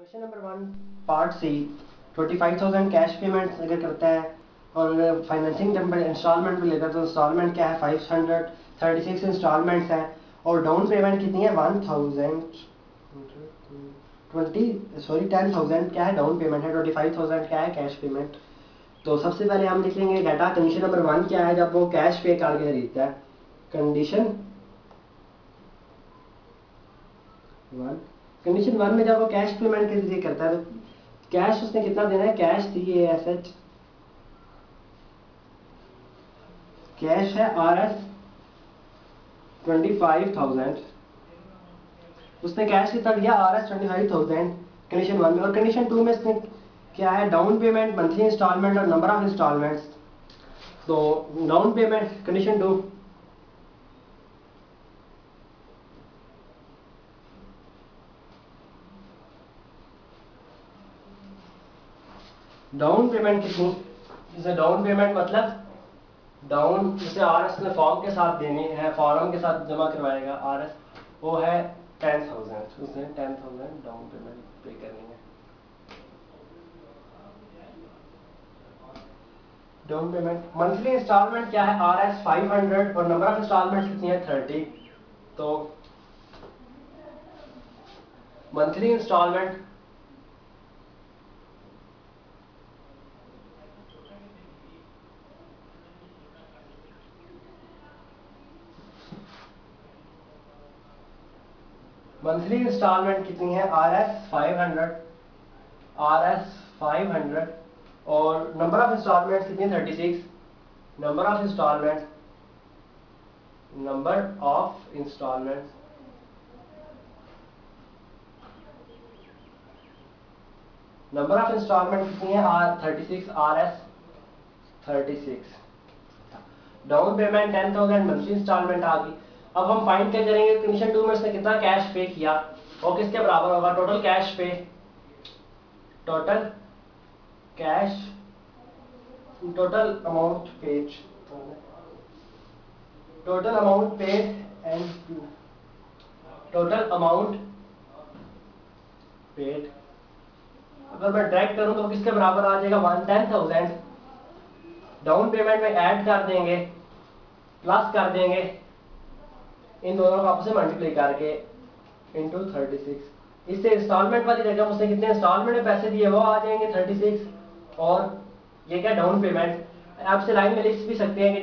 Question number 1 part C 25,000 cash payment लेकर करता है और फाइनेंसिंग जब इंस्टॉलमेंट में लेकर तो इंस्टॉलमेंट क्या है 536 इंस्टॉलमेंट्स हैं और डाउन पेमेंट कितनी है 10,000 क्या है डाउन पेमेंट है 25,000 क्या है कैश पेमेंट। तो सबसे पहले हम लिख लेंगे डाटा कंडीशन नंबर 1 क्या है जब वो कैश पे करके खरीदता है कंडीशन 1 में जब वो कैश पेमेंट के लिए करता है तो कैश उसने कितना देना है कैश सी एसेट कैश है आरएस 25,000 उसने कैश कितना दिया आरएस 25,000 कंडीशन 1 में। और कंडीशन 2 में इसने क्या है डाउन पेमेंट मंथली इंस्टॉलमेंट और नंबर ऑफ इंस्टॉलमेंट्स। तो down payment condition 2 down payment कितनी जैसे डाउन पेमेंट मतलब डाउन जिसे आरएस ने फॉर्म के साथ देनी है फॉर्म के साथ जमा करवाएगा आरएस वो है 10,000 उसने 10,000 डाउन पेमेंट पे करनी है। डाउन पेमेंट मंथली इंस्टॉलमेंट क्या है आरएस 500 और नंबर ऑफ इंस्टॉलमेंट कितनी है 30। तो मंथली इंस्टॉलमेंट मंथली इंस्टॉलमेंट कितनी है आरएस 500 और नंबर ऑफ इंस्टॉलमेंट कितनी है 36 नंबर ऑफ इंस्टॉलमेंट कितनी है 36 RS 36। Down payment 10,000 monthly instalment आ गई। अब हम फाइंड क्या करेंगे कंडीशन 2 में उसने कितना कैश पे किया और किसके बराबर होगा टोटल अमाउंट पेड। अगर मैं डायरेक्ट करूं तो किसके बराबर आ जाएगा 10,000। डाउन पेमेंट में ऐड कर देंगे प्लस कर देंगे इन दोनों को आपस में मल्टीप्लाई करके इनटू 36। इससे इंस्टॉलमेंट वाली रकम उसने कितने इंस्टॉलमेंट में पैसे दिए वो आ जाएंगे 36 और ये क्या डाउन पेमेंट। आपसे लाइन में लिख भी सकते हैं कि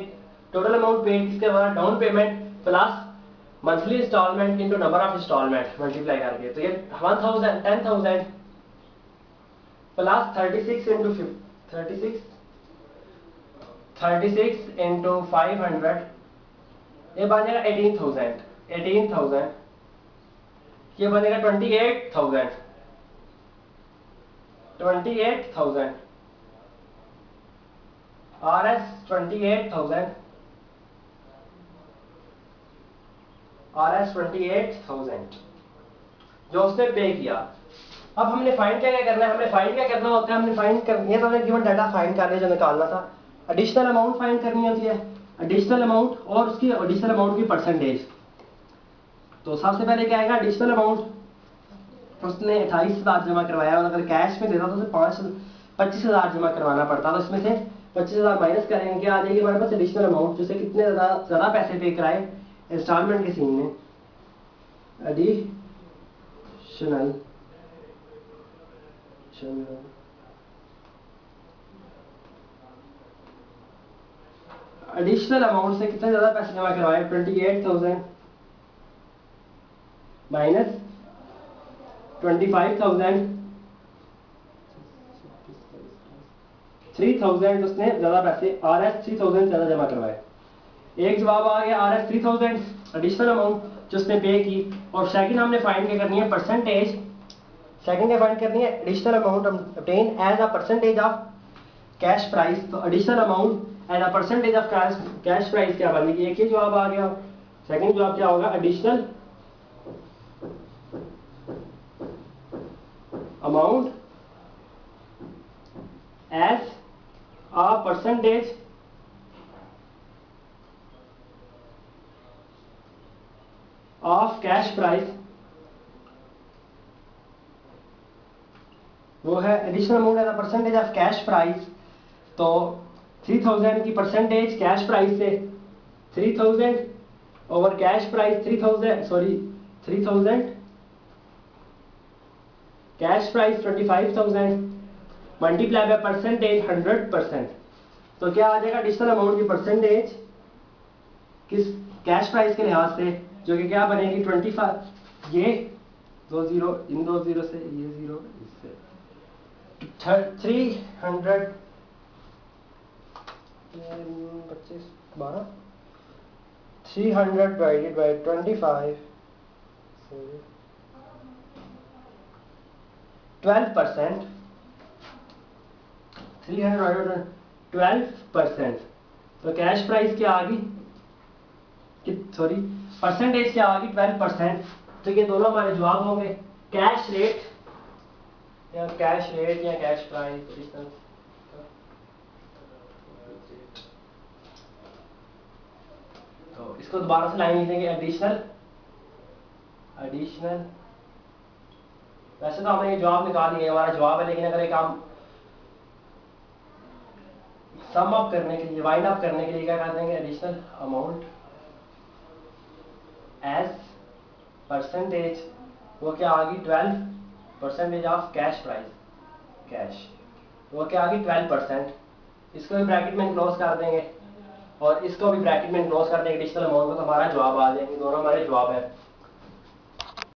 टोटल अमाउंट पेड इसके बाद down payment plus monthly instalment into number of instalment multiply करके तो ये 10,000 प्लस 36 इनटू 500 ये बनेगा 18,000 ये बनेगा 28,000 आरएस 28,000 जो उसने पे किया। अब हमने फाइंड क्या करना है गिवन डाटा फाइंड करने जो निकालना था एडिशनल अमाउंट फाइंड करनी होती है एडिशनल अमाउंट और उसकी एडिशनल अमाउंट की परसेंटेज। तो सबसे पहले क्या आएगा एडिशनल अमाउंट उसने 28,000 जमा करवाया और अगर कैश में देता तो उसे 25,000 जमा करवाना पड़ता तो इसमें से 25,000 माइनस करेंगे क्या आ जाएगी हमारे पास एडिशनल अमाउंट जिसे कितने ज़्यादा पैसे पे कराए इंस्टॉलमेंट के सीन में एडिशनल अमाउंट से कितने ज्यादा पैसे जमा करवाए 28,000 माइनस 25,000 3,000 उसने ज्यादा पैसे आरएस 3,000 ज्यादा जमा करवाए। एक जवाब आ गया आरएस 3,000 एडिशनल अमाउंट जो उसने पे की। और सेकंड हमने फाइंड क्या करनी है percentage additional amount obtain as a percentage of cash price. तो additional amount and a percentage of cash price क्या बनेगी एक ही जवाब आ गया। सेकंड जवाब क्या होगा additional amount as a percentage of cash price वो है additional amount as a percentage of cash price. तो 3000 की परसेंटेज कैश प्राइस से 3000 over cash price 3000 cash price 25000 multiply by percentage 100%। तो क्या आ जाएगा एडिशनल अमाउंट की परसेंटेज किस कैश प्राइस के लिहाज से, जो कि क्या बनेगी 25 ये 20 इन 20 से ये 0 इससे 300 डिवाइडेड बाय 25 12%। 12%। तो कैश प्राइस क्या आ गई, सॉरी परसेंटेज क्या आ गई 12%। तो ये दोनों हमारे जवाब होंगे, कैश रेट या कैश प्राइस। तो इसको दोबारा से लाइन लिखेंगे एडिशनल। वैसे तो हमने ये जवाब निकाल लिया, हमारा जवाब है, लेकिन अगर एक काम सम अप करने के लिए, वाइंड अप करने के लिए क्या कर देंगे, एडिशनल अमाउंट एज परसेंटेज वो क्या आ गई 12% ऑफ कैश प्राइस, कैश वो क्या आ गई 12%। इसको भी ब्रैकेट में क्लोज कर देंगे और इसको भी ब्रैकेट में क्लोज कर देंगे एडिशनल अमाउंट में, तो हमारा जवाब आ जाएंगे, दोनों हमारे जवाब है।